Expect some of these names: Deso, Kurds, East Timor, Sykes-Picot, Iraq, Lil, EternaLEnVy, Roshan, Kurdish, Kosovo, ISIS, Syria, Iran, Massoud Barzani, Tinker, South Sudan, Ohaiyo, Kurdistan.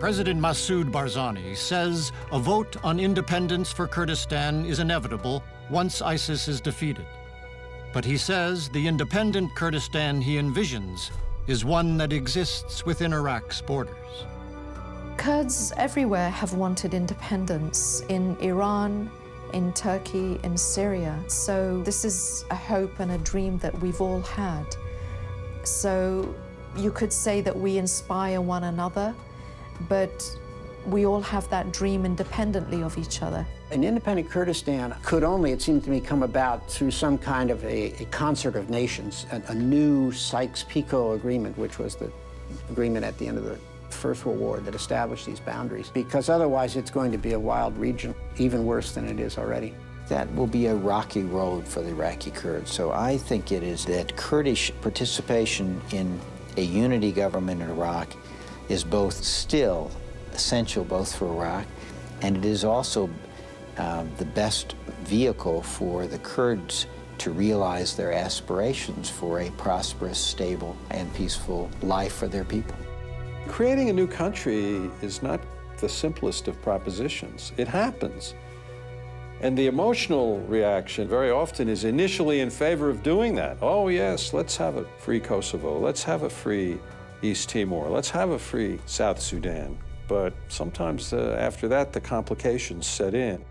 President Massoud Barzani says a vote on independence for Kurdistan is inevitable once ISIS is defeated. But he says the independent Kurdistan he envisions is one that exists within Iraq's borders. Kurds everywhere have wanted independence in Iran, in Turkey, in Syria. So this is a hope and a dream that we've all had. So you could say that we inspire one another, but we all have that dream independently of each other. An independent Kurdistan could only, it seems to me, come about through some kind of a concert of nations, a new Sykes-Picot agreement, which was the agreement at the end of the First World War that established these boundaries, because otherwise it's going to be a wild region, even worse than it is already. That will be a rocky road for the Iraqi Kurds. So I think it is that Kurdish participation in a unity government in Iraq is both still essential both for Iraq, and it is also the best vehicle for the Kurds to realize their aspirations for a prosperous, stable, and peaceful life for their people. Creating a new country is not the simplest of propositions. It happens. And the emotional reaction very often is initially in favor of doing that. Oh, yes, let's have a free Kosovo. Let's have a free East Timor. Let's have a free South Sudan. But sometimes after that, the complications set in.